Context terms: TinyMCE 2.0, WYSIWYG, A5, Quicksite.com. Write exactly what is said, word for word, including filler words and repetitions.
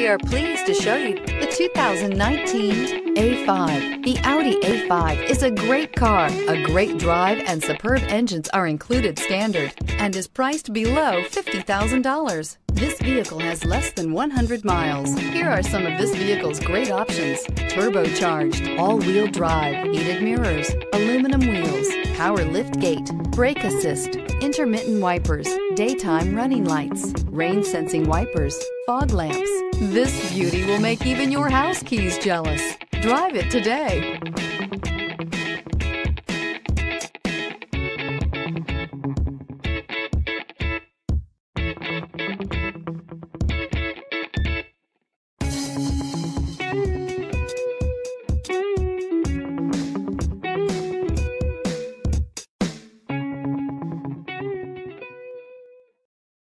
We are pleased to show you the two thousand nineteen A five. The Audi A five is a great car. A great drive and superb engines are included standard and is priced below fifty thousand dollars. This vehicle has less than one hundred miles. Here are some of this vehicle's great options: turbocharged, all-wheel drive, heated mirrors, aluminum wheels, power lift gate, brake assist, intermittent wipers, daytime running lights, rain sensing wipers, fog lamps. This beauty will make even your house keys jealous. Drive it today.